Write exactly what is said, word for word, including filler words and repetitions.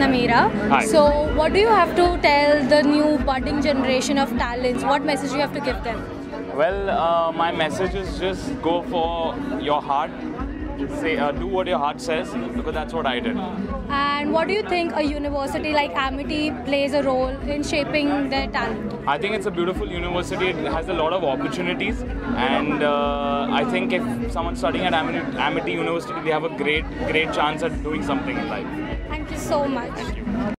Namira. Hi. So what do you have to tell the new budding generation of talents? What message do you have to give them? Well, uh, my message is just go for your heart. Say, uh, do what your heart says, because that's what I did. And what do you think a university like Amity plays a role in shaping their talent? I think it's a beautiful university. It has a lot of opportunities, and uh, I think if someone's studying at Amity, Amity University, they have a great, great chance at doing something in life. Thank you so much. Thank you.